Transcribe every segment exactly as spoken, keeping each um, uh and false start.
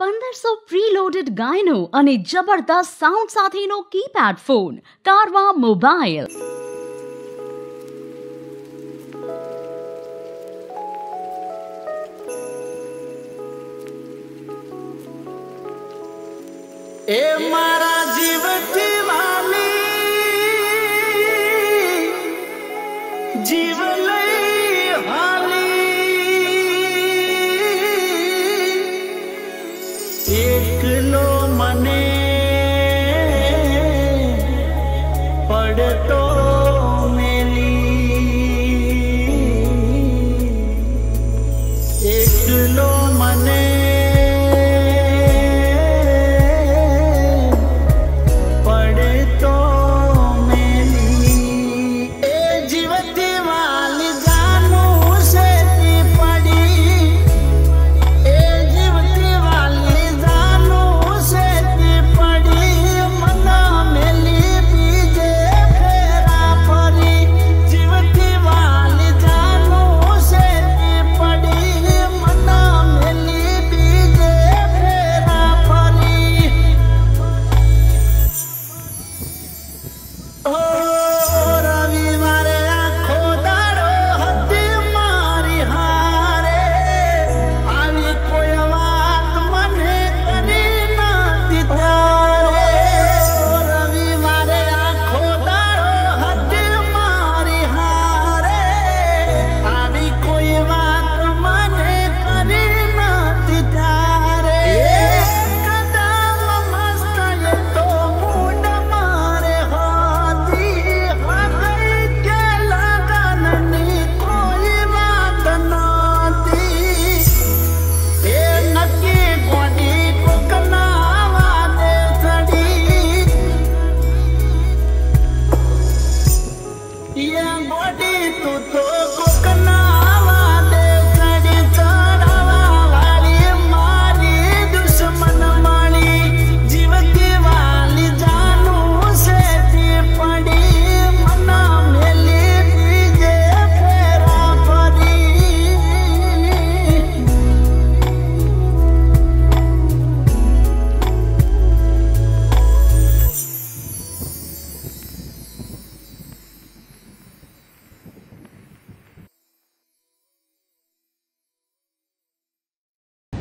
पंद्रह सौ प्रीलोडेड गायनो अने जबरदस्त साउंड साथीनो कीपैड फोन कारवा मोबाइल। ए मारा जीव की वाली जीव मने पड़तो मेली एकलो मने पड़तो मेली ए जीवती वाली जानू से पड़ी ए जीवती वाली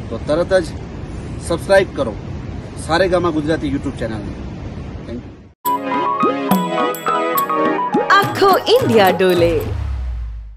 तो तरत ज सब्सक्राइब करो सारेगामा गुजराती यूट्यूब चैनल ने। Thank you. आखो इंडिया डोले।